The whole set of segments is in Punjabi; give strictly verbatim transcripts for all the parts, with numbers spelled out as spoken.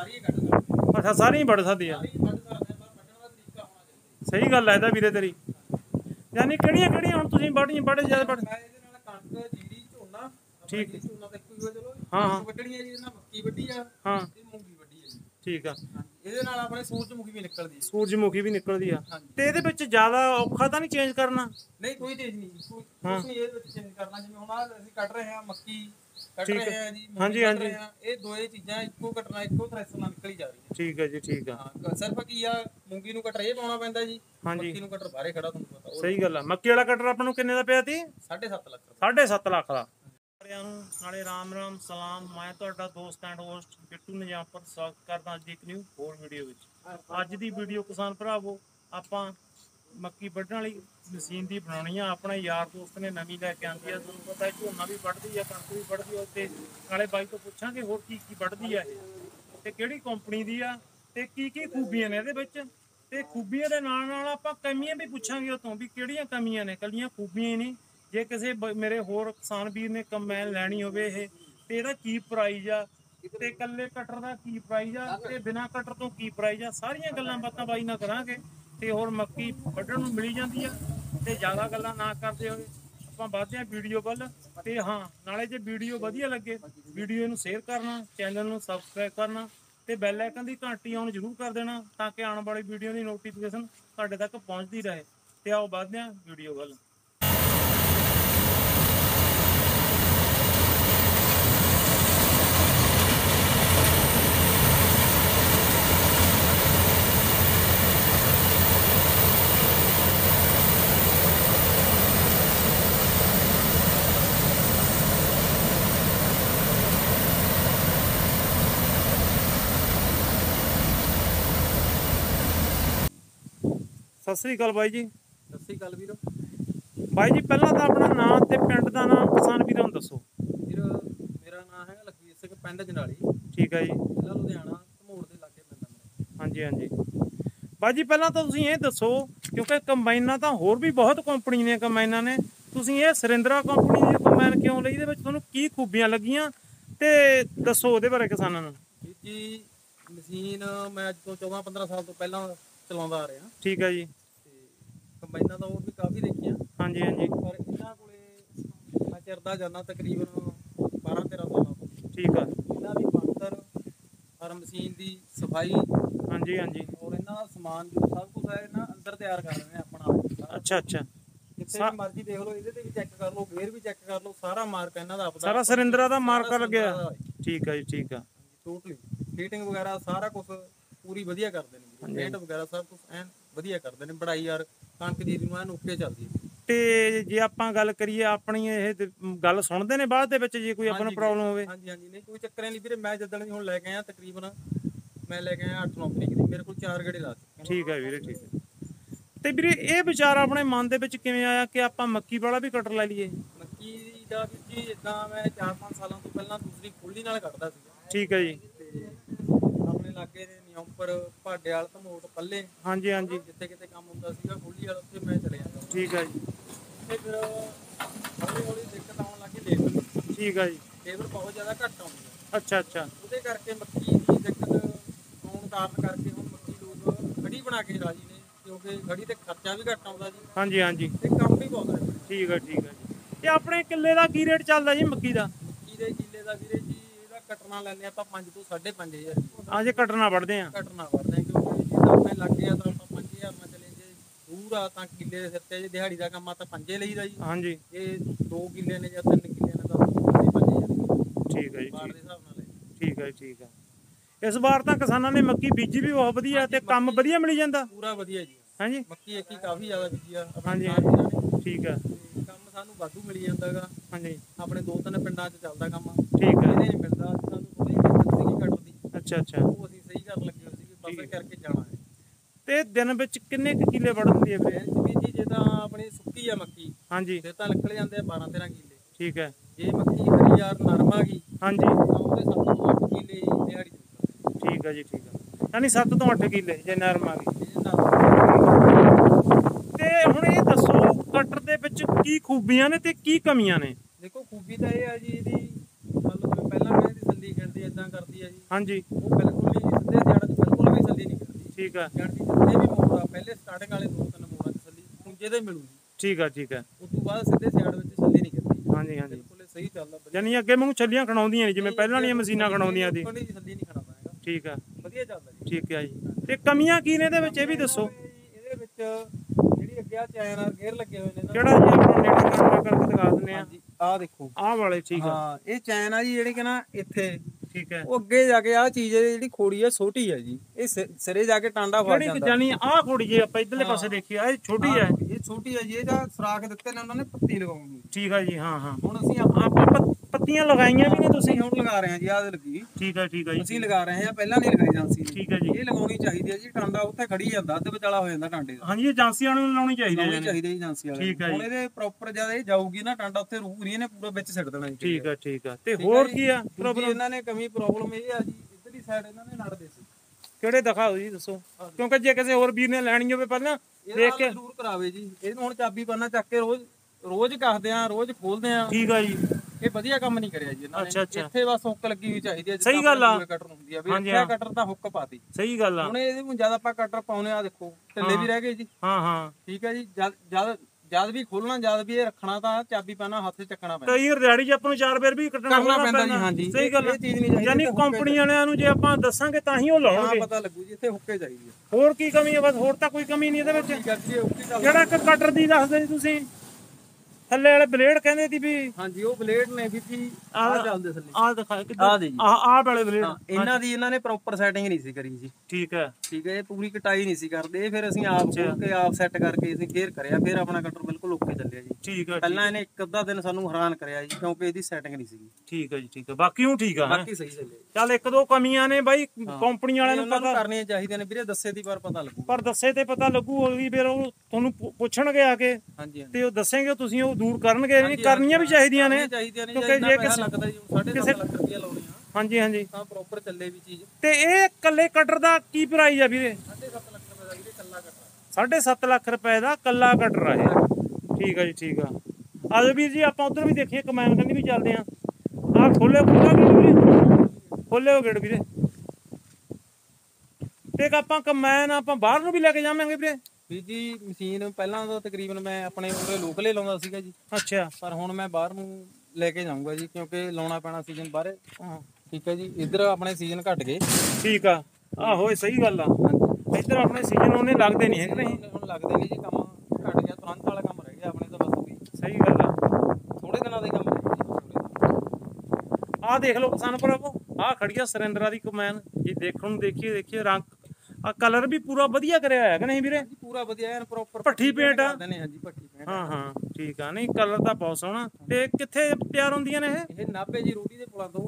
ਅੱਛਾ ਸਾਰੀਆਂ ਹੀ ਵੱਢ ਸਕਦੀ ਆ। ਸਹੀ ਗੱਲ ਹੈ ਤਾਂ ਵੀਰੇ ਤੇਰੀ। ਯਾਨੀ ਕਿਹੜੀਆਂ ਕਿਹੜੀਆਂ ਹੁਣ ਤੁਸੀਂ ਵੱਢੀਆਂ ਵੱਢੇ ਜਿਆਦਾ ਵੱਢ? ਇਹਦੇ ਨਾਲ ਕਣਕ ਜੀਰੀ ਝੋਨਾ ਠੀਕ ਹੈ। ਝੋਨਾ ਤਾਂ ਇੱਕੋ ਹੀ ਹੋ ਚਲੋ। ਹਾਂ ਵੱਢਣੀਆਂ ਜੀ ਇਹਨਾਂ ਮੱਕੀ ਵੱਢੀ ਆ। ਹਾਂ ਤੇ ਮੂੰਗੀ ਵੱਢੀ ਆ ਜੀ। ਠੀਕ ਆ। ਇਹਦੇ ਨਾਲ ਆਪਣੇ ਸੂਰਜਮੁਖੀ ਵੀ ਨਿਕਲਦੀ ਆ। ਸੂਰਜਮੁਖੀ ਵੀ ਨਿਕਲਦੀ ਆ। ਤੇ ਇਹਦੇ ਵਿੱਚ ਜ਼ਿਆਦਾ ਔਖਾ ਤਾਂ ਨਹੀਂ ਚੇਂਜ ਕਰਨਾ? ਨਹੀਂ ਕੋਈ ਚੇਂਜ ਨਹੀਂ ਤੁਸੀਂ ਇਹਦੇ ਵਿੱਚ ਚੇਂਜ ਕਰਨਾ ਜਿਵੇਂ ਹੁਣ ਆ ਅਸੀਂ ਕੱਢ ਰਹੇ ਆ ਮੱਕੀ ਕੱਢ ਰਹੇ ਆ ਜੀ। ਹਾਂਜੀ ਹਾਂਜੀ ਇਹ ਦੋਏ ਚੀਜ਼ਾਂ ਇੱਕੋ ਕੱਟਣਾ ਇੱਕੋ ਥ੍ਰੈਸ਼ਰ ਨਾਲ ਨਿਕਲੀ ਜਾ ਰਹੀ ਹੈ। ਠੀਕ ਹੈ ਜੀ ਠੀਕ ਆ। ਹਾਂ ਸਿਰਫ ਕੀ ਆ ਮੂੰਗੀ ਨੂੰ ਕਟਰ ਇਹ ਪਾਉਣਾ ਪੈਂਦਾ ਜੀ। ਹਾਂਜੀ ਮੱਕੀ ਨੂੰ ਕਟਰ ਬਾਹਰੇ ਖੜਾ ਤੁਹਾਨੂੰ ਪਤਾ। ਸਹੀ ਗੱਲ ਆ। ਮੱਕੀ ਵਾਲਾ ਕਟਰ ਆਪਾਂ ਨੂੰ ਕਿੰਨੇ ਦਾ ਪਿਆ ਸੀ? ਸਾਢੇ ਸੱਤ ਲੱਖ ਸਾਢੇ ਸੱਤ ਲੱਖ ਦਾ। ਸਾਰਿਆਂ ਨੂੰ ਨਾਲੇ ਰਾਮ ਰਾਮ ਸਲਾਮ। ਮੈਂ ਤੁਹਾਡਾ ਦੋਸਤ ਐਂਡ ਹੋਸਟ ਬਿੱਟੂ ਨਿਜਾਮਪੁਰ ਸਵਾਗਤ ਕਰਦਾ ਅੱਜ ਦੀ ਇੱਕ ਨਿਊ ਹੋਰ ਵੀਡੀਓ ਵਿੱਚ। ਅੱਜ ਦੀ ਵੀਡੀਓ ਕਿਸਾਨ ਭਰਾਵੋ ਆਪਾਂ ਮੱਕੀ ਵੱਢਣ ਵਾਲੀ ਮਸ਼ੀਨ ਦੀ ਬਣਾਉਣੀ ਆ। ਆਪਣੇ ਯਾਰ ਦੋਸਤ ਨੇ ਨਵੀਂ ਲੈ ਕੇ ਆਂਦੀ ਆ। ਤੁਹਾਨੂੰ ਪਤਾ ਝੋਨਾ ਵੀ ਵੱਢਦੀ ਆ ਕਣਕ ਵੀ ਵੱਢਦੀ ਆ ਤੇ ਨਾਲੇ ਬਾਈ ਤੋਂ ਪੁੱਛਾਂਗੇ ਹੋਰ ਕੀ ਕੀ ਵੱਢਦੀ ਆ ਇਹ ਤੇ ਕਿਹੜੀ ਕੰਪਨੀ ਦੀ ਆ ਤੇ ਕੀ ਕੀ ਖੂਬੀਆਂ ਨੇ ਇਹਦੇ ਵਿੱਚ ਤੇ ਖੂਬੀਆਂ ਦੇ ਨਾਲ ਨਾਲ ਆਪਾਂ ਕਮੀਆਂ ਵੀ ਪੁੱਛਾਂਗੇ ਉਹ ਤੋਂ ਵੀ ਕਿਹੜੀਆਂ ਕਮੀਆਂ ਨੇ। ਇਕੱਲੀਆਂ ਖੂਬੀਆਂ ਹੀ ਨਹੀਂ। ਜੇ ਕਿਸੇ ਮੇਰੇ ਹੋਰ ਕਿਸਾਨ ਵੀਰ ਨੇ ਕੰਬਾਈਨ ਲੈਣੀ ਹੋਵੇ ਇਹ ਤੇ ਇਹਦਾ ਕੀ ਪ੍ਰਾਈਜ਼ ਆ ਤੇ ਇਕੱਲੇ ਕਟਰ ਦਾ ਕੀ ਪ੍ਰਾਈਜ਼ ਆ ਤੇ ਬਿਨਾਂ ਕਟਰ ਤੋਂ ਕੀ ਪ੍ਰਾਈਜ਼ ਆ ਸਾਰੀਆਂ ਗੱਲਾਂ ਬਾਤਾਂ ਬਾਈ ਨਾਲ ਕਰਾਂਗੇ ਤੇ ਹੋਰ ਮੱਕੀ ਵੱਢਣ ਨੂੰ ਮਿਲੀ ਜਾਂਦੀ ਆ ਤੇ ਜ਼ਿਆਦਾ ਗੱਲਾਂ ਨਾ ਕਰਦੇ ਹੋਏ ਆਪਾਂ ਵੱਧਦੇ ਹਾਂ ਵੀਡੀਓ ਵੱਲ। ਤੇ ਹਾਂ ਨਾਲੇ ਜੇ ਵੀਡੀਓ ਵਧੀਆ ਲੱਗੇ ਵੀਡੀਓ ਨੂੰ ਸ਼ੇਅਰ ਕਰਨਾ ਚੈਨਲ ਨੂੰ ਸਬਸਕ੍ਰਾਈਬ ਕਰਨਾ ਤੇ ਬੈਲ ਆਈਕਨ ਦੀ ਘੰਟੀ ਆਉਣ ਜ਼ਰੂਰ ਕਰ ਦੇਣਾ ਤਾਂ ਕਿ ਆਉਣ ਵਾਲੀ ਵੀਡੀਓ ਦੀ ਨੋਟੀਫਿਕੇਸ਼ਨ ਤੁਹਾਡੇ ਤੱਕ ਪਹੁੰਚਦੀ ਰਹੇ। ਤੇ ਆਓ ਵੱਧਦੇ ਹਾਂ ਵੀਡੀਓ ਵੱਲ। ਸਤਿ ਸ਼੍ਰੀ ਅਕਾਲ ਬਾਈ ਜੀ। ਸਤਿ ਸ਼੍ਰੀ ਅਕਾਲ ਵੀਰੋ। ਬਾਈ ਜੀ ਪਹਿਲਾਂ ਤਾਂ ਆਪਣਾ ਨਾਮ ਤੇ ਪਿੰਡ ਦਾ ਨਾਮ ਕਿਸਾਨ ਵੀਰਾਂ ਨੂੰ ਦੱਸੋ। ਵੀਰ ਮੇਰਾ ਨਾਮ ਹੈਗਾ ਲਖਵੀਰ ਸਿੰਘ ਪਿੰਡ ਜਨਾਲੀ। ਠੀਕ ਹੈ ਜੀ। ਜ਼ਿਲ੍ਹਾ ਲੁਧਿਆਣਾ ਧਮੋੜ ਦੇ ਲਾਗੇ ਪੈਂਦਾ ਮੇਰਾ। ਹਾਂਜੀ ਹਾਂਜੀ ਬਾਈ ਜੀ ਪਹਿਲਾਂ ਤਾਂ ਤੁਸੀਂ ਇਹ ਦੱਸੋ ਕਿਉਂਕਿ ਕੰਬਾਈਨਾਂ ਤਾਂ ਹੋਰ ਵੀ ਬਹੁਤ ਕੰਪਨੀ ਦੀਆਂ ਕੰਬਾਈਨਾਂ ਨੇ ਤੁਸੀਂ ਇਹ ਸੁਰਿੰਦਰਾ ਕੰਪਨੀ ਦੀ ਕੰਬਾਈਨ ਕਿਉਂ ਲਈ? ਇਹਦੇ ਵਿੱਚ ਤੁਹਾਨੂੰ ਕੀ ਖੂਬੀਆਂ ਲੱਗੀਆਂ ਤੇ ਦੱਸੋ ਉਹਦੇ ਬਾਰੇ ਕਿਸਾਨਾਂ ਨੂੰ। ਜੀ ਮਸ਼ੀਨ ਮੈਂ ਅੱਜ ਤੋਂ ਚੌਦਾਂ ਪੰਦਰਾਂ ਸਾਲ ਤੋਂ ਪਹਿਲਾਂ ਚਲਾਉਂਦਾ ਆ ਰਿਹਾ। ਠੀਕ ਹੈ ਜੀ। ਕੰਬਾਈਨਾਂ ਤਾਂ ਹੋਰ ਵੀ ਕਾਫੀ ਦੇਖੀਆਂ। ਹਾਂਜੀ ਹਾਂਜੀ ਪਰ ਇਹਨਾਂ ਕੋਲੇ ਮੈਂ ਚਿਰ ਦਾ ਜਾਂਦਾ ਤਕਰੀਬਨ ਬਾਰਾਂ ਤੇਰਾਂ ਸਾਲਾਂ ਤੋਂ। ਠੀਕ ਆ। ਇਹਨਾਂ ਦੀ ਬਣਤਰ ਹਰ ਮਸ਼ੀਨ ਦੀ ਸਫਾਈ। ਹਾਂਜੀ ਹਾਂਜੀ ਔਰ ਇਹਨਾਂ ਦਾ ਸਮਾਨ ਜੋ ਸਭ ਕੁਝ ਹੈ ਇਹਨਾਂ ਅੰਦਰ ਤਿਆਰ ਕਰ ਰਹੇ ਨੇ ਆਪਣਾ। ਅੱਛਾ ਅੱਛਾ ਜਿੱਥੇ ਮਰਜ਼ੀ ਦੇਖ ਲਓ ਇਹਦੇ ਤੇ ਵੀ ਚੈੱਕ ਕਰ ਲਓ ਫੇਰ ਵੀ ਚੈੱਕ ਕਰ ਲਓ ਸਾਰਾ ਮਾਰਕ ਇਹਨਾਂ ਦਾ ਆਪਦਾ ਸਾਰਾ ਸੁਰਿੰਦਰਾ ਦਾ ਮਾਰਕਾ ਲੱਗਿਆ। ਠੀਕ ਆ ਜੀ ਠੀਕ ਆ। ਟੋਟਲੀ ਫੀਟਿੰਗ ਵਗੈਰਾ ਸਾਰਾ ਕੁਝ ਪੂਰੀ ਵਧੀਆ ਕਰਦੇ ਨੇ। ਰੇਟ ਵਗੈਰਾ ਸਭ ਕੁਝ ਐਨ ਵਧੀਆ ਕਰਦੇ ਨੇ। ਬੜਾਈ ਯਾਰ ਕਣਕ ਜੀਰੀ ਨੂੰ ਐਨ ਓਕੇ ਚੱਲਦੀ ਹੈ। ਤੇ ਜੇ ਆਪਾਂ ਗੱਲ ਕਰੀਏ ਆਪਣੀ ਇਹ ਗੱਲ ਸੁਣਦੇ ਨੇ ਬਾਅਦ ਦੇ ਵਿੱਚ ਜੇ ਕੋਈ ਆਪਾਂ ਨੂੰ ਪ੍ਰੋਬਲਮ ਹੋਵੇ? ਹਾਂਜੀ ਹਾਂਜੀ ਨਹੀਂ ਕੋਈ ਚੱਕਰ ਨਹੀਂ ਵੀਰੇ। ਮੈਂ ਜਦੋਂ ਹੁਣ ਲੈ ਕੇ ਆਇਆ ਤਕਰੀਬਨ ਮੈਂ ਲੈ ਕੇ ਆਇਆ ਅੱਠ ਨੌਂ ਤਰੀਕ ਦੀ ਮੇਰੇ ਕੋਲ ਚਾਰ ਗੇੜੇ ਲਾ ਚੁੱਕੇ। ਠੀਕ ਹੈ ਵੀਰੇ ਠੀਕ ਹੈ। ਤੇ ਵੀਰੇ ਇਹ ਵਿਚਾਰ ਆਪਣੇ ਮਨ ਦੇ ਵਿੱਚ ਕਿਵੇਂ ਆਇਆ ਕਿ ਆਪਾਂ ਮੱਕੀ ਵਾਲਾ ਵੀ ਕਟਰ ਲੈ ਲਈਏ? ਮੱਕੀ ਦਾ ਵੀਰ ਜੀ ਇੱਦਾਂ ਮੈਂ ਚਾਰ ਪੰਜ ਸਾਲਾਂ ਤੋਂ ਪਹਿਲਾਂ ਦੂਸਰੀ ਖੁੱਲੀ ਨਾਲ ਕੱਟਦਾ ਸੀਗਾ। ਠੀਕ ਹੈ ਜੀ। ਆਪਣੇ ਲਾਗੇ ਨੇ ਨਿਯਮਪੁਰ ਭਾਡੇ ਵਾਲ ਧਮੋਟ ਪੱਲੇ। ਹਾਂਜੀ ਹਾਂਜੀ ਜਿੱਥੇ ਕਿਤੇ ਕੰਮ ਹੁੰਦਾ ਸੀਗਾ ਖੁੱਲੀ ਵਾਲਾ ਉੱਥੇ ਮੈਂ ਚਲੇ ਜਾਂਦਾ। ਠੀਕ ਹੈ ਜੀ। ਤੇ ਫਿਰ ਹੌਲੀ ਹੌਲੀ ਦਿੱਕਤ ਆਉਣ ਲੱਗੀ ਲੇਬਰ। ਠੀਕ ਹੈ ਜੀ। ਲੇਬਰ ਬਹੁਤ ਜ਼ਿਆਦਾ ਘੱਟ ਆਉਂਦੀ ਹੈ। ਅੱਛਾ ਅੱਛਾ ਉਹਦੇ ਕਰਕੇ ਮੱਕੀ ਦੀ ਦਿੱਕਤ ਆਉਣ ਕਾਰਨ ਕਰਕੇ ਹੁਣ ਮੱਕੀ ਲੋਕ ਖੜੀ ਬਣਾ ਕੇ ਰਾਜੀ ਨੇ ਕਿਉਂਕਿ ਖੜੀ ਤੇ ਖਰਚਾ ਵੀ ਘੱਟ ਆਉਂਦਾ ਜੀ। ਹਾਂਜੀ ਹਾਂਜੀ ਤੇ ਕੰਮ ਵੀ ਬਹੁਤ ਹੈ। ਠੀਕ ਹੈ ਠੀਕ ਹੈ ਜੀ। ਤੇ ਆਪਣੇ ਕਿੱਲੇ ਦਾ ਕੀ ਰੇਟ ਚੱਲਦਾ ਜੀ ਮੱਕੀ ਦਾ? ਮੱਕੀ ਦੇ ਕਿੱਲੇ ਦਾ ਵੀਰੇ ਜੀ ਕਟਣਾ ਲੈਂਦੇ ਆਪਾਂ ਪੰਜ ਤੋਂ ਸਾਢੇ ਪੰਜ ਹਜ਼ਾਰ। ਹਾਂਜੀ ਕਟਣਾ ਵੱਢਦੇ ਆ। ਕਟਣਾ ਵੱਢਦੇ ਕਿਉਂਕਿ ਜੇ ਆਪਣੇ ਲੱਗੇ ਆ ਤਾਂ ਆਪਾਂ ਪੰਜ ਹਜ਼ਾਰ ਨਾਲ ਚਲੇ ਜੇ ਦੂਰ ਆ ਤਾਂ ਕਿੱਲੇ ਦੇ ਸਿੱਤੇ ਜੇ ਦਿਹਾੜੀ ਦਾ ਕੰਮ ਆ ਤਾਂ ਪੰਜੇ ਲਈਦਾ ਜੀ। ਹਾਂਜੀ ਇਹ ਦੋ ਕਿੱਲੇ ਨੇ ਜਾਂ ਤਿੰਨ ਕਿੱਲੇ ਨੇ ਤਾਂ ਸਾਢੇ ਪੰਜ ਹਜ਼ਾਰ। ਠੀਕ ਹੈ ਜੀ ਬਾਰ ਦੇ ਹਿਸਾਬ ਨਾਲ। ਠੀਕ ਹੈ ਠੀਕ ਹੈ। ਇਸ ਵਾਰ ਤਾਂ ਕਿਸਾਨਾਂ ਨੇ ਮੱਕੀ ਬੀਜੀ ਵੀ ਬਹੁਤ ਵਧੀਆ ਤੇ ਕੰਮ ਵਧੀਆ ਮਿਲੀ ਜਾਂਦਾ। ਪੂਰਾ ਵਧੀਆ ਜੀ। ਹਾਂਜੀ ਮੱਕੀ ਇੱਕ ਹੀ ਕਾਫੀ ਜ਼ਿਆਦਾ ਬੀਜੀ ਆ। ਹਾਂਜੀ ਠੀਕ ਹੈ। ਕੰਮ ਸਾਨੂੰ ਵਾਧੂ ਮਿਲੀ ਜਾਂਦਾ ਗਾ। ਹਾਂਜੀ ਆਪਣੇ ਦੋ ਤਿੰਨ ਪਿੰਡਾਂ 'ਚ ਚੱਲਦਾ ਕੰਮ। ਠੀਕ ਹੈ। ਨਹੀਂ ਮਿਲਦਾ ਸਾਨੂੰ ਥੋੜੀ ਜਿਹੀ ਕੱਟ ਦੀ। ਅੱਛਾ ਅੱਛਾ ਉਹ ਅਸੀਂ ਸਹੀ ਕਰਨ ਲੱਗੇ ਸੀ ਵੀ ਬਸ ਕਰਕੇ ਜਾਣਾ ਹੈ। ਤੇ ਦਿਨ ਵਿੱਚ ਕਿੰਨੇ ਕਿੱਲੇ ਵੜਦੀ ਹੈ ਫਿਰ ਜੀ? ਜੇ ਤਾਂ ਆਪਣੀ ਸੁੱਕੀ ਆ ਮੱਕੀ ਹਾਂਜੀ ਫਿਰ ਤਾਂ ਨਿਕਲ ਜਾਂਦੇ ਆ ਬਾਰਾਂ ਤੇਰਾਂ ਕਿੱਲੇ। ਠੀਕ ਹੈ। ਜੇ ਮੱਕੀ ਹਰੀ ਯਾਰ ਨਰਮ ਆ ਗਈ ਹਾਂਜੀ ਤਾਂ ਉਹਦੇ ਸੱਤ ਤੋਂ ਅੱਠ ਕਿੱਲੇ ਦਿਹਾੜੀ। ਠੀਕ ਹੈ ਜੀ ਠੀਕ ਹੈ। ਯਾਨੀ ਸੱਤ ਤੋਂ ਅੱਠ ਕਿੱਲੇ ਜੇ ਨਰਮ ਆ ਗਈ। ਤੇ ਹੁਣ ਇਹ ਦੱਸੋ ਕਟਰ ਦੇ ਵਿੱਚ ਕੀ ਖੂਬੀਆਂ ਨੇ ਤੇ ਕੀ ਕਮੀਆਂ ਨੇ? ਦੇਖੋ ਖੂਬੀ ਤਾਂ ਇਹ ਆ ਜੀ ਇਹਦੀ ਮਤਲਬ ਪਹਿਲਾਂ ਮੈਂ ਇਹਦੀ ਸੰਦੀ ਕਹਿੰਦੇ ਆ इदा करती है जी। हाँ जी, वो बिल्कुल ही सीधे जड़ बिल्कुल भी थली नहीं करती। ठीक है, जड़ जितने भी मोड़ आ पहले स्टार्टिंग वाले दो तीन मोड़ां च थली पूंजे दे मिलूगी। ठीक है ठीक है, उस तो बाद सीधे जड़ विच थली नहीं करती। हाँ जी हाँ जी, बिल्कुल सही चलदा। यानी अगे मैं छलियां खणाउंदियां नहीं जिवें पहलां वाली मशीनां खणाउंदियां सी। कोई थली नहीं खणादा हैगा। ठीक है, वधिया चलदा जी। ठीक है जी, ते कमियां की ने इहदे विच इह वी दसो। इहदे विच ਜਿਹੜੀ ਅੱਗੇ ਆ ਚੈਨ ਆ ਗੇਅਰ ਲੱਗੇ ਹੋਏ ਨੇ ਜਿਹੜਾ ਜੀ ਆਪਾਂ ਨੇੜੇ ਕਰ ਕਰ ਦਿਖਾ ਦਿੰਨੇ ਆ। ਹਾਂਜੀ ਆ ਦੇਖੋ ਆਹ ਵਾਲੇ। ਠੀਕ ਆ, ਹਾਂ ਇਹ ਚੈਨ ਆ ਜੀ ਜਿਹੜੇ ਕਿ ਨਾ ਇੱਥੇ। ਠੀਕ ਹੈ, ਉਹ ਅੱਗੇ ਜਾ ਕੇ ਆ ਚੀਜ਼ ਹੈ ਜਿਹੜੀ ਖੋੜੀ ਆ ਛੋਟੀ ਆ ਜੀ, ਇਹ ਸਿਰੇ ਜਾ ਕੇ ਟਾਂਡਾ ਫੜ ਜਾਂਦਾ। ਜਿਹੜੀ ਜਾਨੀ ਆ ਖੋੜੀ ਜੇ ਆਪਾਂ ਇਧਰਲੇ ਪਾਸੇ ਦੇਖੀ ਆ ਇਹ ਛੋਟੀ ਆ, ਇਹ ਛੋਟੀ ਆ ਜੀ। ਇਹਦਾ ਸਰਾਖ ਦਿੱਤੇ ਨੇ ਉਹਨਾਂ ਨੇ ਪੱਤੀ ਲਗਾਉਣ ਨੂੰ। ਠੀਕ ਆ ਜੀ, ਹਾਂ ਹਾਂ। ਹੁਣ ਅਸੀਂ ਆਪਾਂ ਪੱਤੀਆਂ ਲਗਾਈਆਂ ਵੀ ਨੇ ਤੁਸੀਂ ਹੁਣ ਲਗਾ ਰਹੇ ਆ ਜੀ। ਆਹ ਲੱਗੀ। ਠੀਕ ਆ ਠੀਕ ਆ ਜੀ, ਅਸੀਂ ਲਗਾ ਰਹੇ ਆ, ਪਹਿਲਾਂ ਨਹੀਂ ਲਗਾਈ ਜਾਂਸੀ। ਠੀਕ ਆ ਜੀ, ਇਹ ਲਗਾਉਣੀ ਚਾਹੀਦੀ ਆ ਜੀ। ਟਾਂਡਾ ਉੱਥੇ ਖੜੀ ਜਾਂਦਾ, ਅੱਧ ਵਿਚਾਲਾ ਹੋ ਜਾਂਦਾ ਟਾਂਡੇ ਦਾ। ਹਾਂਜੀ, ਏਜੰਸੀਆਂ ਨੂੰ ਲਾਉਣੀ ਚਾਹੀਦੀ ਹੈ, ਚਾਹੀਦੀ ਹੈ ਏਜੰਸੀਆਂ ਨੂੰ। ਠੀਕ ਆ ਜੀ, ਹੁਣ ਇਹਦੇ ਪ੍ਰੋਪਰ ਜਦ ਇਹ ਜਾਊਗੀ ਨਾ ਟਾਂਡਾ ਉੱਥੇ ਰੂਹ ਨਹੀਂ ਇਹਨੇ ਪੂਰਾ ਵਿੱਚ ਛੱਡ ਦੇਣਾ। ਠੀਕ ਆ ਠੀਕ ਆ, ਤੇ ਹੋਰ ਕੀ ਆ ਪ੍ਰੋਬਲਮ ਇਹਨਾਂ ਨੇ? ਕਮੀ ਪ੍ਰੋਬਲਮ ਇਹ ਆ ਜੀ, ਇਧਰਲੀ ਸਾਈਡ ਇਹਨਾਂ ਨੇ ਨੜਦੇ ਸੀ। ਕਿਹੜੇ ਦਿਖਾਓ ਜੀ ਦੱਸੋ, ਕਿਉਂਕਿ ਜੇ ਕਿਸੇ ਹੋਰ ਵੀਰ ਨੇ ਲੈਣੀ ਹੋਵੇ ਪਹਿਲਾਂ ਦੇਖ ਕੇ ਜ਼ਰੂਰ ਕਰਾਵੇ ਜੀ। ਇਹਨੂੰ ਹੁਣ ਚਾਬੀ ਪਾਣਾ ਚੱਕ ਕੇ ਰੋਜ਼ ਰੋਜ਼ ਕੱਢਦੇ ਆ, ਰੋਜ਼ ਖੋਲਦੇ ਆ। ਠੀਕ ਆ ਜੀ, ਇਹ ਵਧੀਆ ਕੰਮ ਨਹੀਂ ਕਰਿਆ ਜੀ ਇਹਨਾਂ ਨੇ। ਇੱਥੇ ਬਸ ਹੁੱਕ ਲੱਗੀ ਹੋਈ ਚਾਹੀਦੀ ਹੈ। ਸਹੀ ਗੱਲ ਆ, ਕਟਰ ਹੁੰਦੀ ਆ ਵੀ ਇੱਥੇ ਕਟਰ ਤਾਂ ਹੁੱਕ ਪਾਤੀ। ਸਹੀ ਗੱਲ ਆ, ਹੁਣ ਇਹਦੇ ਨੂੰ ਜਦ ਆਪਾਂ ਕਟਰ ਪਾਉਨੇ ਆ ਦੇਖੋ ਢਿੱਲੇ ਵੀ ਰਹਿ ਗਏ ਜੀ। ਹਾਂ ਹਾਂ, ਠੀਕ ਆ ਜੀ। ਜਦ ਜਦ ਜਦ ਵੀ ਖੋਲਣਾ, ਜਦ ਵੀ ਇਹ ਰੱਖਣਾ ਤਾਂ ਚਾਬੀ ਪਾਣਾ ਹੱਥ ਚੱਕਣਾ ਪੈਂਦਾ। ਕਈ ਦਿਹਾੜੀ ਚ ਆਪਾਂ ਨੂੰ ਚਾਰ ਵਾਰ ਵੀ ਕੱਟਣਾ ਪੈਂਦਾ ਜੀ। ਹਾਂ ਜੀ, ਸਹੀ ਗੱਲ। ਇਹ ਚੀਜ਼ ਨਹੀਂ ਚਾਹੀਦੀ, ਯਾਨੀ ਕੰਪਨੀ ਵਾਲਿਆਂ ਨੂੰ ਜੇ ਆਪਾਂ ਦੱਸਾਂਗੇ ਤਾਂ ਹੀ ਉਹ ਲਾਉਣਗੇ। ਪਤਾ ਲੱਗੂ ਜੀ ਇੱਥੇ ਹੁੱਕੇ ਚਾਹੀਦੀ ਆ। ਹੋਰ ਕੀ ਕਮੀ ਆ? ਬਸ ਹੋਰ ਤਾਂ ਕੋਈ ਕਮੀ ਨਹੀਂ ਇਹਦੇ ਵਿੱਚ। ਜਿਹੜਾ ਕਟਰ ਦੀ ਦੱਸਦੇ ਜੀ ਤੁਸੀਂ ਥੱਲੇ ਵਾਲੇ ਬਲੇਡ ਕਹਿੰਦੇ ਸੀ ਵੀ। ਹਾਂਜੀ, ਉਹ ਬਲੇਡ ਨੇ ਵੀ ਜੀ ਆ ਚੱਲਦੇ ਥੱਲੇ। ਆ ਦਿਖਾ ਕਿਦਾਂ ਆ ਦੇ ਜੀ, ਆ ਆ ਵਾਲੇ ਬਲੇਡ ਇਹਨਾਂ ਦੀ ਇਹਨਾਂ ਨੇ ਪ੍ਰੋਪਰ ਸੈਟਿੰਗ ਨਹੀਂ ਸੀ ਕਰੀ ਜੀ। ਠੀਕ ਹੈ ਠੀਕ ਹੈ, ਇਹ ਪੂਰੀ ਕਟਾਈ ਨਹੀਂ ਸੀ ਕਰਦੇ। ਫਿਰ ਅਸੀਂ ਆਪ ਖੋਲ ਕੇ ਆਪ ਸੈੱਟ ਕਰਕੇ ਅਸੀਂ ਗੇਅਰ ਕਰਿਆ, ਫਿਰ ਆਪਣਾ ਕਟਰ ਬਿਲਕੁਲ ਓਕੇ ਚੱਲਿਆ ਜੀ। ਠੀਕ ਹੈ, ਪਹਿਲਾਂ ਇਹਨੇ ਇੱਕ ਅੱਧਾ ਦਿਨ ਸਾਨੂੰ ਹੈਰਾਨ ਕਰਿਆ ਜੀ, ਕਿਉਂਕਿ ਇਹਦੀ ਸੈਟਿੰਗ ਨਹੀਂ ਸੀ। ਠੀਕ ਹੈ ਜੀ ਠੀਕ ਹੈ, ਬਾਕੀ ਉਹ ਠੀਕ ਆ, ਬਾਕੀ ਸਹੀ ਚੱਲੇ। ਚੱਲ ਇੱਕ ਦੋ ਕਮੀਆਂ ਨੇ ਬਾਈ ਕੰਪਨੀ ਵਾਲਿਆਂ ਨੂੰ ਪਤਾ ਕਰਨੀਆਂ ਚਾਹੀਦੀਆਂ ਨੇ ਵੀਰੇ, ਦੱਸੇ ਦੀ ਵਾਰ ਪਤਾ ਲੱਗੂ। ਪਰ ਦੱਸੇ ਤੇ ਪਤਾ ਲੱਗੂ, ਅਗਲੀ ਵਾਰ ਉਹ ਤੁਹਾਨੂੰ ਪੁੱਛਣਗੇ ਆ ਕੇ ਤੇ ਉਹ ਦੱਸੇਗੇ, ਤੁਸੀਂ ਉਹ ਦੂਰ ਕਰਨਗੇ। ਨਹੀਂ ਕਰਨੀਆਂ ਵੀ ਚਾਹੀਦੀਆਂ ਨੇ, ਕਿਉਂਕਿ ਜੇ ਕਿਸੇ ਲੱਗਦਾ ਜੀ ਸਾਢੇ ਸੱਤ ਲੱਖ ਰੁਪਏ ਲਾਉਣੇ ਆ। ਹਾਂਜੀ ਹਾਂਜੀ, ਤਾਂ ਪ੍ਰੋਪਰ ਚੱਲੇ ਵੀ ਚੀਜ਼। ਤੇ ਇਹ ਕੱਲੇ ਕਟਰ ਦਾ ਕੀ ਪ੍ਰਾਈਸ ਆ ਵੀਰੇ? ਸਾਢੇ ਸੱਤ ਲੱਖ ਰੁਪਏ ਦਾ ਵੀਰੇ ਕੱਲਾ ਕਟਰ। ਸਾਢੇ ਸੱਤ ਲੱਖ ਰੁਪਏ ਦਾ ਕੱਲਾ ਕਟਰ ਆ ਇਹ। ਠੀਕ ਆ ਜੀ ਠੀਕ ਆ। ਆਜੋ ਵੀਰ ਜੀ ਆਪਾਂ ਉਧਰ ਵੀ ਦੇਖੀਏ, ਕਮਾਨ ਕੰਨੀ ਵੀ ਚੱਲਦੇ ਆ। ਆ ਖੋਲੇ ਖੁੱਲਾ ਵੀਰੇ, ਖੋਲੇ ਹੋ ਗੇੜ ਵੀਰੇ। ਤੇ ਆਪਾਂ ਕਮਾਨ ਆਪਾਂ ਬਾਹਰ ਨੂੰ ਵੀ ਲੈ ਕੇ ਜਾਵਾਂਗੇ ਵੀਰੇ। ਵੀ ਜੀ ਮਸ਼ੀਨ ਪਹਿਲਾਂ ਤਾਂ ਤਕਰੀਬਨ ਮੈਂ ਆਪਣੇ ਪੂਰੇ ਲੋਕਲੇ ਲਾਉਂਦਾ ਸੀਗਾ ਜੀ। ਅੱਛਾ, ਪਰ ਹੁਣ ਮੈਂ ਬਾਹਰ ਨੂੰ ਲੈ ਕੇ ਜਾਊਂਗਾ ਜੀ, ਕਿਉਂਕਿ ਲਾਉਣਾ ਪੈਣਾ ਸੀਜ਼ਨ ਬਾਹਰ। ਠੀਕ ਹੈ ਜੀ, ਇੱਧਰ ਆਪਣੇ ਸੀਜ਼ਨ ਘਟ ਗਏ। ਠੀਕ ਆ, ਆਹੋ ਸਹੀ ਗੱਲ ਆ। ਇੱਧਰ ਆਪਣੇ ਸੀਜ਼ਨ ਉਹਨੇ ਲੱਗਦੇ ਨਹੀਂ ਹੈਗੇ। ਨਹੀਂ ਹੁਣ ਲੱਗਦੇ ਨਹੀਂ ਜੀ, ਕੰਮ ਘਟ ਗਿਆ, ਤੁਰੰਤ ਵਾਲਾ ਕੰਮ ਰਹਿ ਗਿਆ ਆਪਣੇ ਤਾਂ ਬਸ ਵੀ। ਸਹੀ ਗੱਲ ਆ, ਥੋੜੇ ਦਿਨਾਂ ਦੇ ਕੰਮ ਰਹਿ। ਆਹ ਦੇਖ ਲਓ ਕਿਸਾਨ ਭਰਾਵੋ, ਆਹ ਖੜੀ ਆ ਸੁਰਿੰਦਰਾ ਦੀ ਕਮੈਨ ਜੀ। ਦੇਖਣ ਨੂੰ ਦੇਖੀਏ ਦੇਖੀਏ ਰੰਗ ਆ, ਕਲਰ ਵੀ ਪੂਰਾ ਵਧੀਆ ਕਰਿਆ ਹੋਇਆ ਕਿ ਨਹੀਂ ਵੀਰੇ? ਪੂਰਾ ਵਧੀਆ ਐਨ ਪ੍ਰੋਪਰ ਪੱਠੀ ਪੇਂਟ ਆ। ਹਾਂਜੀ ਪੱਠੀ ਪੇਂਟ। ਹਾਂ ਹਾਂ ਠੀਕ ਆ, ਨਹੀਂ ਕਲਰ ਤਾਂ ਬਹੁਤ ਸੋਹਣਾ। ਤੇ ਕਿੱਥੇ ਤਿਆਰ ਹੁੰਦੀਆਂ ਨੇ ਇਹ? ਇਹ ਨਾਭੇ ਜੀ ਰੋਟੀ ਦੇ ਪੁਲਾਂ ਤੋਂ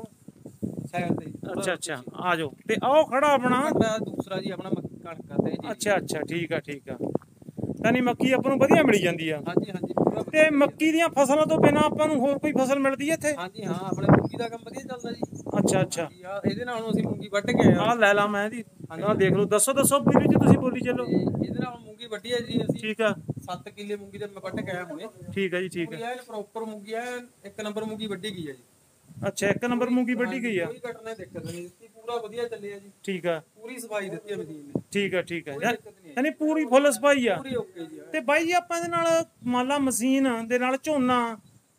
ਸਾਈਡ ਤੇ। ਅੱਛਾ ਅੱਛਾ, ਆ ਜਾਓ। ਤੇ ਆਹ ਖੜਾ ਆਪਣਾ ਦੂਸਰਾ ਜੀ, ਆਪਣਾ ਮੱਕੀ ਕਣਕ ਤੇ ਜੀ। ਅੱਛਾ ਅੱਛਾ, ਠੀਕ ਆ ਠੀਕ ਆ, ਯਾਨੀ ਮੱਕੀ ਆਪਾਂ ਨੂੰ ਵਧੀਆ ਮਿਲੀ ਜਾਂਦੀ ਆ। ਹਾਂਜੀ ਹਾਂਜੀ, ਪੂਰਾ। ਤੇ ਮੱਕੀ ਦੀਆਂ ਫਸਲਾਂ ਤੋਂ ਬਿਨਾਂ ਆਪਾਂ ਨੂੰ ਹੋਰ ਕੋਈ ਫਸਲ ਮਿਲਦੀ ਹੈ ਇੱਥੇ? ਹਾਂਜੀ ਹਾਂ, ਆਪਣੇ ਮੂੰਗੀ ਦਾ ਕੰਮ ਵਧੀਆ ਚੱਲਦਾ ਜੀ। ਅੱਛਾ ਅੱਛਾ, ਇਹਦੇ ਨਾਲ ਹੁਣ ਅਸੀਂ ਮੂੰਗੀ ਵੱਢ ਕੇ ਆਏ ਆ। ਲੈ ਲਾ ਮੈਂ ਇਹਦੀ ਨਾ ਦੇਖ ਲਓ। ਦੱਸੋ ਦੱਸੋ ਵੀਰ ਜੀ, ਤੁਸੀਂ ਬੋਲੀ ਚੱਲੋ। ਇਹਦੇ ਨਾਲ ਮੂੰਗੀ ਵੱਢੀ ਆ ਜੀ ਅਸੀਂ। ਠੀਕ ਆ, ਸੱਤ ਕਿੱਲੇ ਮੂੰਗੀ ਦੇ ਮੈਂ ਵੱਢ ਕੇ ਆਇਆ ਹੁਣੇ। ਠੀਕ ਆ ਜੀ ਠੀਕ ਆ, ਪ੍ਰੋਪਰ ਮੂੰਗੀ ਆ, ਇੱਕ ਨੰਬਰ ਮੂੰਗੀ ਵੱਢੀ ਗਈ ਆ ਜੀ। ਅੱਛਾ, ਇੱਕ ਨੰਬਰ ਮੂੰਗੀ ਵੱਢੀ ਗਈ ਆ, ਕੋਈ ਘਟ ਨਹੀਂ ਦਿੱਕਤ ਨਹੀਂ, ਪੂਰਾ ਵਧੀਆ ਚੱਲਿਆ ਜੀ। ਠੀਕ ਆ, ਪੂਰੀ ਸਫਾਈ ਦਿੱਤੀ ਆ ਮਸ਼ੀਨ ਨੇ। ਠੀਕ ਆ ਠੀਕ ਆ, ਯਾਨੀ ਪੂਰੀ ਫੁੱਲ ਸਫਾਈ ਆ, ਪੂਰੀ ਓਕੇ ਜੀ। ਤੇ ਬਾਈ ਜੀ ਆਪਾਂ ਇਹਦੇ ਨਾਲ ਮੰਨ ਲਾ ਮਸ਼ੀਨ ਦੇ ਨਾਲ ਝੋਨਾ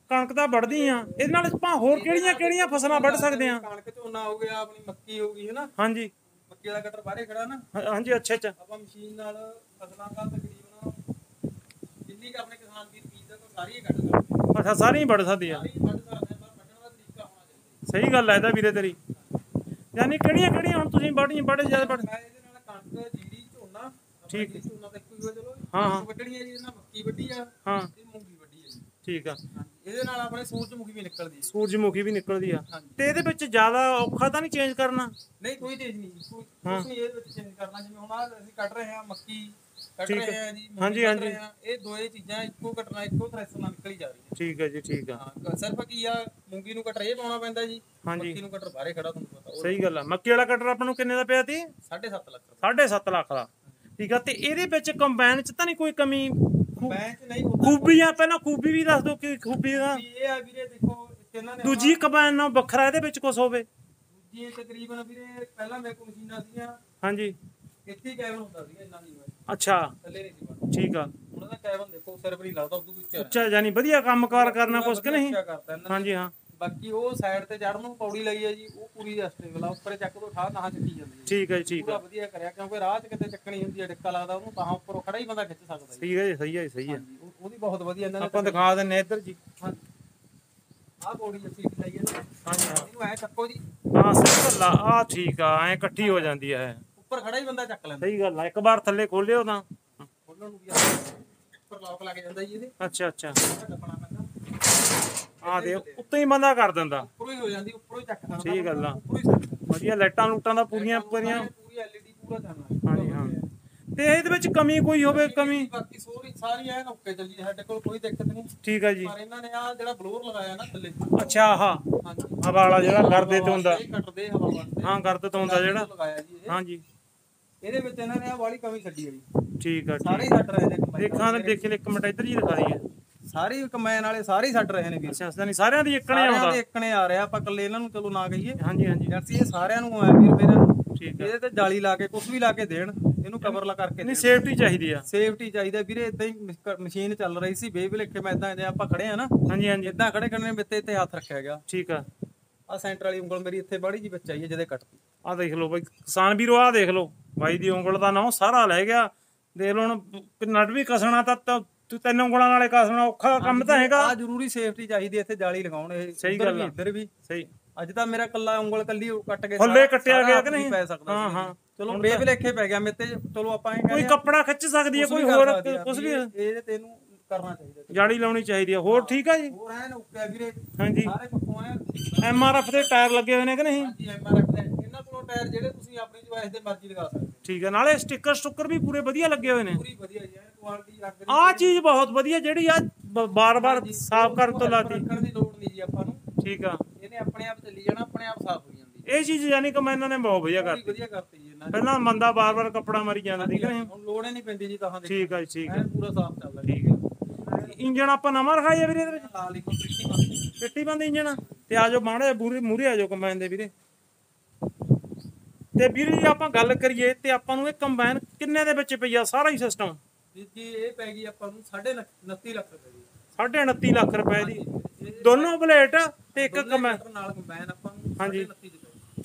ਕਣਕ ਤਾਂ ਵੱਢਦੀ ਆ, ਇਹਦੇ ਨਾਲ ਆਪਾਂ ਹੋਰ ਕਿਹੜੀਆਂ ਕਿਹੜੀਆਂ ਫਸਲਾਂ ਵੱਢ ਸਕਦੇ ਆ? ਕਣਕ ਝੋਨਾ ਹੋ ਗਿਆ, ਆਪਣੀ ਮੱਕੀ ਹੋ ਗਈ ਹੈ ਨਾ। ਹਾਂਜੀ, ਮੱਕੀ ਵਾਲਾ ਕਟਰ ਬਾਹਰੇ ਖੜਾ ਨਾ। ਹਾਂਜੀ ਅੱਛਾ ਅੱਛਾ, ਆਪਾਂ ਮਸ਼ੀਨ ਨਾਲ ਫਸਲਾਂ ਦਾ ਤਕਰੀਬਨ ਜਿੰਨੀ ਆਪਣੇ ਕਿਸਾਨ ਵੀਰ ਬੀਜਦਾ ਤਾਂ ਸਾਰੀਆਂ ਕੱਢ ਸਕਦੇ। ਅੱਛਾ, ਸਾਰੀਆਂ ਵੱਢ ਸਕਦੇ ਆ। ਸਹੀ ਗੱਲ ਹੈ ਇਹਦਾ ਵੀਰੇ ਤੇਰੀ। ਯਾਨੀ ਕਿਹੜੀਆਂ ਕਿਹੜੀਆਂ ਹੁਣ ਤੁਸੀਂ ਵੱਢੀਆਂ ਵੱਢ ਜਿਆਦਾ ਵੱਢ? ਇਹਦੇ ਨਾਲ ਕਣਕ, ਜੀਰੀ, ਝੋਨਾ। ਠੀਕ ਹੈ, ਝੋਨਾ ਤਾਂ ਇੱਕੋ ਹੀ ਚਲੋ। ਹਾਂ ਵੱਢਣੀਆਂ ਜੀ, ਇਹਨਾਂ ਮੱਕੀ ਵੱਢੀ ਆ। ਹਾਂ, ਮੂੰਗੀ ਵੱਢੀ ਆ। ਠੀਕ ਆ, ਇਹਦੇ ਨਾਲ ਆਪਣੇ ਸੂਰਜਮੁਖੀ ਵੀ ਨਿਕਲਦੀ ਹੈ। ਸੂਰਜਮੁਖੀ ਵੀ ਨਿਕਲਦੀ ਆ। ਤੇ ਇਹਦੇ ਵਿੱਚ ਜ਼ਿਆਦਾ ਔਖਾ ਤਾਂ ਨਹੀਂ ਚੇਂਜ ਕਰਨਾ? ਨਹੀਂ, ਕੋਈ ਚੇਂਜ ਨਹੀਂ, ਤੁਸੀਂ ਇਹਦੇ ਵਿੱਚ ਚੇਂਜ ਕਰਨਾ ਜਿਵੇਂ ਹੁਣ ਅਸੀਂ ਕੱਢ ਰਹੇ ਹਾਂ ਮੱਕੀ ਕੱਢ ਰਹੇ ਹਾਂ ਜੀ। ਹਾਂਜੀ ਹਾਂਜੀ, ਇਹ ਦੋਏ ਚੀਜ਼ਾਂ ਇੱਕੋ ਕੱਟਣਾ, ਇੱਕੋ ਥ੍ਰੈਸ਼ਰ ਨਾਲ ਨਿਕਲੀ ਜਾ ਰਹੀ ਹੈ। ਠੀਕ ਹੈ ਜੀ ਠੀਕ ਆ। ਸਿਰਫ ਕੀ ਆ, ਮੂੰਗੀ ਨੂੰ ਕਟਰ ਇਹ ਪਾਉਣਾ ਪੈਂਦਾ ਜੀ। ਹਾਂਜੀ, ਮੱਕੀ ਨੂੰ ਕਟਰ ਬਾਹਰੇ ਖੜਾ, ਤੁਹਾਨੂੰ ਪਤਾ। ਸਹੀ ਗੱਲ ਆ। ਮੱਕੀ ਵਾਲਾ ਕਟਰ ਆਪਾਂ ਨੂੰ ਕਿੰਨੇ ਦਾ ਪਿਆ ਸੀ? ਸਾਢੇ ਸੱਤ ਲੱਖ। ਸਾਢੇ ਸੱਤ ਲੱਖ ਦਾ। ਠੀਕ ਆ, ਤੇ ਇਹਦੇ ਵਿੱਚ ਕੰਬਾਈਨ ਚ ਤਾਂ ਨਹੀਂ ਕੋਈ ਕਮੀ? ਖੂਬੀਆਂ ਪਹਿਲਾਂ ਖੂਬੀ ਵੀ ਦੱਸ ਦੋ ਕਿ ਖੂਬੀ ਦਾ। ਦੂਜੀ ਕੰਬਾਈਨ ਨਾਲ ਵੱਖਰਾ ਇਹਦੇ ਵਿੱਚ ਕੁਝ ਹੋਵੇ? जी तकरीबन ਵੀਰੇ ਪਹਿਲਾਂ ਮੇਰੇ ਕੋਲ ਮਸ਼ੀਨਾਂ ਸੀਆਂ ਹਾਂਜੀ ਇੱਥੇ ਕੈਬਨ ਹੁੰਦਾ ਸੀ ਇੰਨਾ ਨਹੀਂ ਹੋਇਆ ਅੱਛਾ ਥੱਲੇ ਨਹੀਂ ਸੀ ਠੀਕ ਆ ਉਹਨਾਂ ਦਾ ਕੈਬਨ ਦੇਖੋ ਸਿਰ ਵੀ ਨਹੀਂ ਲੱਗਦਾ ਉਦੋਂ ਉੱਚਾ ਉੱਚਾ ਯਾਨੀ ਵਧੀਆ ਕੰਮਕਾਰ ਕਰਨਾ ਕੁਛ ਕਿ ਨਹੀਂ ਹਾਂਜੀ ਹਾਂ ਬਾਕੀ ਉਹ ਸਾਈਡ ਤੇ ਜੜ ਨੂੰ ਪੌੜੀ ਲਈ ਹੈ ਜੀ ਉਹ ਪੂਰੀ ਅਸਟੇਬਲ ਆ ਉੱਪਰ ਚੱਕ ਤੋਂ ਠਾਹ ਤਾਂ ਚੱਕੀ ਜਾਂਦੀ ਹੈ ਠੀਕ ਹੈ ਜੀ ਠੀਕ ਆ ਵਧੀਆ ਕਰਿਆ ਕਿਉਂਕਿ ਰਾਹ ਚ ਕਿਤੇ ਚੱਕਣੀ ਹੁੰਦੀ ਹੈ ਡਿੱਕਾ ਲੱਗਦਾ ਉਹਨੂੰ ਤਾਂ ਉੱਪਰੋਂ ਖੜਾ ਹੀ ਬੰਦਾ ਖਿੱਚ ਸਕਦਾ ਸਹੀ ਹੈ ਸਹੀ ਹੈ ਸਹੀ ਹੈ ਉਹਦੀ ਬਹੁਤ ਵਧੀਆ ਇਹਨਾਂ ਨੇ ਆਪਾਂ ਦਿਖਾ ਦਿੰਨੇ ਇੱਧਰ ਜੀ ਹਾਂ ਆ ਪੌੜੀ ਅਸੀਂ ਲਈ ਹੈ ਨਾ ਹਾਂਜੀ ਹਾਂ ਇਹਨੂੰ ਐ ਚੱਕੋ ਜੀ ਹਾਂ ਸਿੱਧਾ ਆ ਠੀਕ ਆ ਐ ਇਕੱਠੀ ਹੋ ਜਾਂਦੀ ਹੈ ਉੱਪਰ ਖੜਾ ਹੀ ਬੰਦਾ ਚੱਕ ਲੈਂਦਾ ਸਹੀ ਗੱਲ ਆ ਇੱਕ ਵਾਰ ਥੱਲੇ ਖੋਲਿਓ ਤਾਂ ਖੋਲਣ ਨੂੰ ਵੀ ਉੱਪਰ ਲੌਕ ਲੱਗ ਜਾਂਦਾ ਜੀ ਇਹਦੇ ਅੱਛਾ ਅੱਛਾ ਟੱਪਣਾ ਪੈਂਦਾ ਆ ਦੇ ਉੱਤੇ ਹੀ ਬੰਦਾ ਕਰ ਦਿੰਦਾ ਉੱਪਰੋਂ ਹੀ ਹੋ ਜਾਂਦੀ ਉੱਪਰੋਂ ਹੀ ਚੱਕ ਸਕਦਾ ਸਹੀ ਗੱਲ ਆ ਵਧੀਆ ਲਾਈਟਾਂ ਲੂਟਾਂ ਦਾ ਪੂਰੀਆਂ ਪੂਰੀਆਂ ਪੂਰੀ ਐਲਈਡੀ ਪੂਰਾ ਚੱਲਣਾ ਹਾਂਜੀ ਹਾਂ ਤੇ ਇਹਦੇ ਵਿੱਚ ਕਮੀ ਕੋਈ ਹੋਵੇ ਕਮੀ ਬਾਕੀ ਸੋਰੀ ਸਾਰੀ ਐਨ ਓਕੇ ਚੱਲ ਜੀ ਸਾਡੇ ਕੋਲ ਕੋਈ ਦਿੱਕਤ ਨਹੀਂ ਠੀਕ ਆ ਜੀ ਪਰ ਇਹਨਾਂ ਨੇ ਆ ਜਿਹੜਾ ਬਲੋਰ ਲਗਾਇਆ ਨਾ ਥੱਲੇ ਅੱਛਾ ਆਹਾ ਹਾਂਜੀ ਹਵਾ ਵਾਲਾ ਜਿਹੜਾ ਕਰਦੇ ਤੇ ਹੁੰਦਾ ਕੱਟਦੇ ਹਵਾ ਵਾਲਾ ਹਾਂ ਕਰਦੇ ਤੇ ਹੁੰਦਾ ਜਿਹੜਾ ਲਗਾਇਆ ਜੀ ਇਹ ਹਾਂਜੀ ਇਹਦੇ ਵਿੱਚ ਇਹਨਾਂ ਨੇ ਆ ਵਾਲੀ ਕਮੀ ਛੱਡੀ ਆ ਜੀ ਠੀਕ ਆ ਸਾਰੇ ਛੱਡ ਰਹੇ ਨੇ ਦੇਖਾਂ ਤੇ ਦੇਖੇ ਇੱਕ ਮਿੰਟ ਇੱਧਰ ਹੀ ਦਿਖਾਈ ਹੈ ਸਾਰੀ ਕਮੈਨ ਵਾਲੇ ਸਾਰੇ ਹੀ ਛੱਡ ਰਹੇ ਨੇ ਵੀਰ ਸਸਤਾ ਨਹੀਂ ਸਾਰਿਆਂ ਦੀ ਇੱਕਣੇ ਆਉਂਦਾ ਸਾਰਿਆਂ ਦੇ ਇੱਕਣੇ ਆ ਰਿਹਾ ਆਪਾਂ ਇਕੱਲੇ ਇਹਨਾਂ ਨੂੰ ਚਲੋ ਨਾ ਕਹੀਏ ਹਾਂਜੀ ਹਾਂਜੀ ਜਰਸੀ ਇਹ ਸਾਰਿਆਂ ਨੂੰ ਆਇਆ ਵੀਰ ਮੇਰਾ ਠੀਕ ਹੈ ਇਹਦੇ ਤੇ ਜਾਲੀ ਲਾ ਕੇ ਕੁਝ ਵੀ ਲਾ ਕੇ ਦੇਣ ਇਹਨੂੰ ਕਵਰ ਲਾ ਕਰਕੇ ਨਹੀਂ ਸੇਫਟੀ ਚਾਹੀਦੀ ਆ ਸੇਫਟੀ ਚਾਹੀਦਾ ਵੀਰੇ ਇਦਾਂ ਹੀ ਮਸ਼ੀਨ ਚੱਲ ਰਹੀ ਸੀ ਬੇਬੀ ਲਿਖੇ ਮੈਂ ਇਦਾਂ ਆਪਾਂ ਖੜੇ ਆ ਨਾ ਹਾਂਜੀ ਹਾਂਜੀ ਇਦਾਂ ਖੜੇ ਕਰਨੇ ਵਿੱਚ ਇੱਥੇ ਹੱਥ ਰੱਖਿਆ ਗਿਆ ਠੀਕ ਆ ਆ ਸੈਂਟਰ ਵਾਲੀ ਉਂਗਲ ਮੇਰੀ ਇੱਥੇ ਬਾੜੀ ਜੀ ਵਿੱਚ ਆਈ ਹੈ ਜਿਹਦੇ ਕੱਟਦੀ ਆ ਦੇਖ ਲਓ ਬਾਈ ਕਿਸਾਨ ਵੀਰੋ ਆ ਦੇਖ ਲਓ ਬਾਈ ਦੀ ਉਂਗਲ ਦਾ ਨਾਂ ਸਾਰਾ ਲੈ ਗਿਆ ਦੇਖ ਲਓ ਹੁਣ ਨਟ ਵੀ ਕਸਣਾ ਤਾਂ ਤੂੰ ਤਿੰਨ ਉਂਗਲਾਂ ਨਾਲੇ ਕਸਣਾ ਔਖਾ ਕੰਮ ਤਾਂ ਹੈਗਾ ਆ ਜ਼ਰੂਰੀ ਸੇਫਟੀ ਚਾਹੀਦੀ ਇੱਥੇ ਜਾਲੀ ਲਗਾਉਣ ਇਹ ਸਹੀ ਗੱਲ ਇੱਧਰ ਵੀ ਸਹੀ ਅੱਜ ਤਾਂ ਮੇਰਾ ਕੱਲਾ ਉਂਗਲ ਕੱਲੀ ਕੱਟ ਕੇ ਥੱਲੇ ਕੱਟਿਆ ਗਿਆ ਕਿ ਨਹੀਂ ਪੈ ਸਕਦਾ ਹਾਂ ਹਾਂ ਚਲੋ ਬੇਵਲੇਖੇ ਪੈ ਗਿਆ ਮੇਤੇ ਚਲੋ ਆਪਾਂ ਇਹ ਕੋਈ ਕੱਪੜਾ ਖਿੱਚ ਸਕਦੀ ਹੈ ਕੋਈ ਹੋਰ ਕੁਝ ਵੀ ਇਹ ਤੈਨੂੰ ਕਰਨਾ ਚਾਹੀਦਾ ਜਾਲੀ ਲਾਉਣੀ ਚਾਹੀਦੀ ਹੈ ਹੋਰ ਠੀਕ ਹੈ ਜੀ ਹੋਰ ਐਨ ਉੱਕਿਆ ਵੀਰੇ ਹਾਂਜੀ ਸਾਰੇ ਪੱਕੋਂ ਐ ਐਮ ਆਰ ਐਫ ਦੇ ਟਾਇਰ ਲੱਗੇ ਹੋਏ ਨੇ ਕਿ ਨਹੀਂ ਹਾਂਜੀ ਐਮ ਆਰ ਐਫ ਦੇ ਇਹਨਾਂ ਕੋਲੋਂ ਟਾਇਰ ਜਿਹੜੇ ਤੁਸੀਂ ਆਪਣੀ ਚੁਆਇਸ ਦੇ ਮਰਜ਼ੀ ਲਗਾ ਸਕਦੇ ਠੀਕ ਹੈ ਨਾਲੇ ਸਟicker ਸਟੁੱਕਰ ਵੀ ਪੂਰੇ ਵਧੀਆ ਲੱਗੇ ਹੋਏ ਨੇ ਪੂਰੀ ਵਧੀਆ ਜੀ ਐਨ ਕੁਆਲਿਟੀ ਰੱਖਦੇ ਨੇ ਆ ਚੀਜ਼ ਬਹੁਤ ਵਧੀਆ ਜਿਹੜੀ ਆ ਬਾਰ-ਬਾਰ ਸਾਫ਼ ਕਰਨ ਤੋਂ ਲਾਤੀ ਰੱਖਣ ਦੀ ਲੋੜ ਨਹੀਂ ਜੀ ਆਪਾਂ ਨੂੰ ਠੀਕ ਆ ਇਹਨੇ ਆਪਣੇ ਆਪ ਚੱਲੀ ਜਾਣਾ ਆਪਣੇ ਆਪ ਸਾਫ਼ ਹੋ ਜਾਂਦੀ ਇਹ ਚੀਜ਼ ਯਾਨੀ ਕਿ ਮੈਂ ਇਹਨਾਂ ਨੇ ਬਹੁਤ ਵਧੀਆ ਕਰਤੀ ਵਧੀਆ ਕਰਤੀ ਜੀ ਇਹਨਾਂ ਪਹਿਲਾਂ ਮੰਦਾ ਬਾਰ-ਬਾਰ ਕੱਪੜਾ ਮਾਰੀ ਜਾਂਦਾ ਠੀਕ ਹੈ ਹੁਣ ਲੋੜ ਹੀ ਨਹੀਂ ਪੈਂਦੀ ਜੀ ਤਾਂ ਠੀਕ ਆ ਠੀਕ ਆ ਪੂਰਾ ਸਾਫ਼ ਚੱਲਦਾ ਠੀਕ ਹੈ ਇੰਜਣ ਆਪਾਂ ਨਵਾਂ ਰਖਾਇਆ ਵੀਰੇ ਇਹਦੇ ਵਿੱਚ ਲਾ ਲਈ ਕੋਈ ਪਿੱਟੀ ਬੰਦ ਇੰਜਣ ਤੇ ਆਜੋ ਮਾੜੇ ਬੂਰੇ ਮੂਰੇ ਆਜੋ ਕੰਬਾਈਨ ਦੇ ਵੀਰੇ ਤੇ ਵੀਰੇ ਜੀ ਆਪਾਂ ਗੱਲ ਕਰੀਏ ਤੇ ਆਪਾਂ ਨੂੰ ਇਹ ਕੰਬਾਈਨ ਕਿੰਨੇ ਦੇ ਵਿੱਚ ਪਈ ਆ ਸਾਰਾ ਹੀ ਸਿਸਟਮ ਜੀ ਇਹ ਪੈ ਗਈ ਆਪਾਂ ਨੂੰ ਉਨੱਤੀ ਲੱਖ ਰੁਪਏ ਦੀ ਉਨੱਤੀ ਲੱਖ ਰੁਪਏ ਦੀ ਦੋਨੋਂ ਬਲੇਟ ਤੇ ਇੱਕ ਕੰਬਾਈਨ ਨਾਲ ਕੰਬਾਈਨ ਆਪਾਂ ਨੂੰ ਹਾਂਜੀ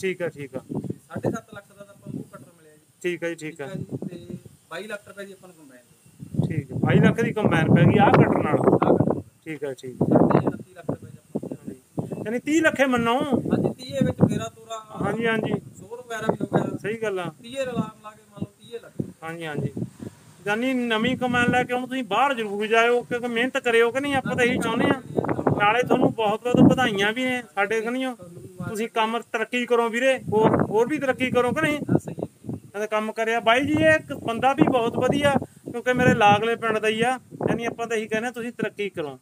ਠੀਕ ਆ ਠੀਕ ਆ ਸਾਢੇ ਸੱਤ ਲੱਖ ਦਾ ਆਪਾਂ ਨੂੰ ਕਟਰ ਮਿਲਿਆ ਜੀ ਠੀਕ ਆ ਜੀ ਠੀਕ ਆ ਤੇ ਬਾਈ ਲੱਖ ਰੁਪਏ ਦੀ ਆਪਾਂ ਨੂੰ ਕੰਬਾਈਨ ਠੀਕ ਆ ਬਾਈ ਲੱਖ ਦੀ ਕੰਬਾਈਨ ਪੈ ਗਈ ਆ ਕਟਰ ਨਾਲ ਠੀਕ ਆ ਠੀਕ ਉਨੱਤੀ ਲੱਖ ਰੁਪਏ ਦੀ ਆਪਾਂ ਨੂੰ ਯਾਨੀ ਤੀਹ ਲੱਖੇ ਮੰਨੋ ਹਾਂਜੀ ਤੀਹ ਦੇ ਵਿੱਚ ਮੇਰਾ ਤੋਰਾ ਹਾਂਜੀ ਹਾਂਜੀ ਸੌ ਵਗੈਰਾ ਵੀ ਲੋਕਾਂ ਸਹੀ ਗੱਲ ਆ ਤੀਹ ਰਲਾਮ ਲਾ ਕੇ ਮੰਨ ਲਓ ਤੀਹ ਲੱਖ ਹਾਂਜੀ ਹਾਂਜੀ ਜਾਨੀ ਨਵੀਂ ਕਮਾਨ ਲੈ ਕੇ ਆਉਂ ਤੁਸੀਂ ਬਾਹਰ ਜ਼ਰੂਰ ਜਾਇਓ ਕਿਉਂਕਿ ਮਿਹਨਤ ਕਰਿਓ ਕਿ ਨਹੀਂ ਆਪਾਂ ਤਾਂ ਇਹੀ ਚਾਹੁੰਦੇ ਆ ਨਾਲੇ ਤੁਹਾਨੂੰ ਬਹੁਤ ਬਹੁਤ ਵਧਾਈਆਂ ਵੀ ਨੇ ਸਾਡੇ ਕਨੀਓ ਤੁਸੀਂ ਕੰਮ ਤਰੱਕੀ ਕਰੋ ਵੀਰੇ ਹੋਰ ਹੋਰ ਵੀ ਤਰੱਕੀ ਕਰੋ ਕਿ ਨਹੀਂ ਇਹਦਾ ਕੰਮ ਕਰਿਆ ਬਾਈ ਜੀ ਇਹ ਬੰਦਾ ਵੀ ਬਹੁਤ ਵਧੀਆ ਕਿਉਂਕਿ ਮੇਰੇ ਲਾਗਲੇ ਪਿੰਡ ਦਾ ਹੀ ਆ ਯਾਨੀ ਆਪਾਂ ਤਾਂ ਇਹੀ ਕਹਿੰਦੇ ਤੁਸੀਂ ਤਰੱਕੀ ਕਰੋ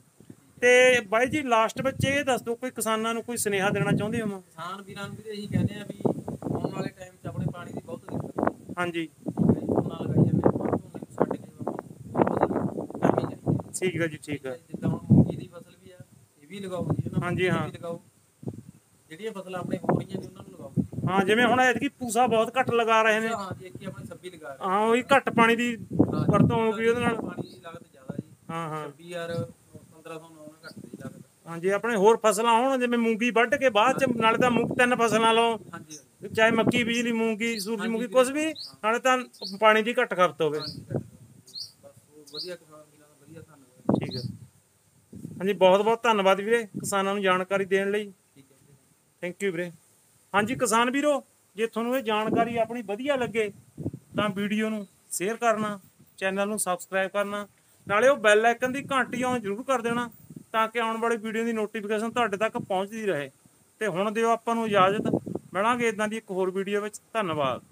ਤੇ ਬਾਈ ਜੀ ਲਾਸਟ ਵਿੱਚ ਇਹ ਦੱਸ ਦਿਓ ਕੋਈ ਕਿਸਾਨਾਂ ਨੂੰ ਕੋਈ ਸੁਨੇਹਾ ਦੇਣਾ ਚਾਹੁੰਦੇ ਹੋ ਕਿਸਾਨ ਵੀਰਾਂ ਨੂੰ ਵੀ ਇਹੀ ਕਹਿੰਦੇ ਆ ਵੀ ਆਉਣ ਵਾਲੇ ਟਾਈਮ 'ਚ ਆਪਣੇ ਪਾਣੀ ਦੀ ਬਹੁਤ ਦਿੱਕਤ ਹਾਂਜੀ ਠੀਕ ਹੈ ਜੀ ਠੀਕ ਹੈ ਜਿੱਦਾਂ ਹੁਣ ਮੂੰਗੀ ਦੀ ਫਸਲ ਵੀ ਆ ਇਹ ਵੀ ਲਗਾਓ ਜੀ ਹਾਂਜੀ ਹਾਂ ਲਗਾਓ ਜਿਹੜੀਆਂ ਫਸਲਾਂ ਆਪਣੇ ਹੋ ਰਹੀਆਂ ਨੇ ਉਹਨਾਂ ਨੂੰ ਲਗਾਓ ਹਾਂ ਜਿਵੇਂ ਹੁਣ ਐਤਕੀ ਪੂਸਾ ਬਹੁਤ ਘੱਟ ਲਗਾ ਰਹੇ ਨੇ ਹਾਂ ਜੀ ਇੱਕੀ ਆਪਣੇ ਸੱਬੀ ਲਗਾ ਰਹੇ ਹਾਂ ਉਹੀ ਘੱਟ ਪਾਣੀ ਦੀ ਵਰਤੋਂ ਹੋਊਗੀ ਉਹਦੇ ਨਾਲ ਪਾਣੀ ਦੀ ਲਾਗਤ ਜ਼ਿਆਦਾ ਜੀ ਹਾਂ ਹਾਂ ਸੱਬੀ ਹਜ਼ਾਰ ਪੰਦਰਾਂ ਸੌ ਨੌਂ ਨਾਲ ਘੱਟ ਦੀ ਲਾਗਤ ਹਾਂਜੀ ਆਪਣੇ ਹੋਰ ਫਸਲਾਂ ਹੋਣ ਜਿਵੇਂ ਮੂੰਗੀ ਵੱਢ ਕੇ ਬਾਅਦ ਚ ਨਾਲੇ ਤਾਂ ਮੁੱਖ ਤਿੰਨ ਫਸਲਾਂ ਲਓ ਹਾਂਜੀ ਚਾਹੇ ਮੱਕੀ ਬਿਜਲੀ ਮੂੰਗੀ ਸੂਰਜ ਮੂੰਗੀ ਕੁਝ ਵੀ ਨਾਲੇ ਤਾਂ ਪਾਣੀ ਦੀ ਘੱਟ ਖਪਤ ਹੋਵੇ ਬਸ ਵਧੀਆ ਕਿਸਾਨ ਦੀ ਨਾਲ ਵਧੀਆ ਧੰਨਵਾਦ ਠੀਕ ਹੈ ਹਾਂਜੀ ਬਹੁਤ ਬਹੁਤ ਧੰਨਵਾਦ ਵੀਰੇ ਕਿਸਾਨਾਂ ਨੂੰ ਜਾਣਕਾਰੀ ਦੇਣ ਲਈ ਥੈਂਕ ਯੂ ਵੀਰੇ ਹਾਂਜੀ ਕਿਸਾਨ ਵੀਰੋ ਜੇ ਤੁਹਾਨੂੰ ਇਹ ਜਾਣਕਾਰੀ ਆਪਣੀ ਵਧੀਆ ਲੱਗੇ ਤਾਂ ਵੀਡੀਓ ਨੂੰ ਸ਼ੇਅਰ ਕਰਨਾ ਚੈਨਲ ਨੂੰ ਸਬਸਕ੍ਰਾਈਬ ਕਰਨਾ ਨਾਲੇ ਉਹ ਬੈਲ ਆਈਕਨ ਦੀ ਘੰਟੀ ਆਨ ਜ਼ਰੂਰ ਕਰ ਦੇਣਾ ਤਾਂ ਕਿ ਆਉਣ ਵਾਲੀ ਵੀਡੀਓ ਦੀ ਨੋਟੀਫਿਕੇਸ਼ਨ ਤੁਹਾਡੇ ਤੱਕ ਪਹੁੰਚਦੀ ਰਹੇ ਤੇ ਹੁਣ ਦਿਓ ਆਪਾਂ ਨੂੰ ਇਜਾਜ਼ਤ ਮਿਲਾਂਗੇ ਇਦਾਂ ਦੀ ਇੱਕ ਹੋਰ ਵੀਡੀਓ ਵਿੱਚ ਧੰਨਵਾਦ।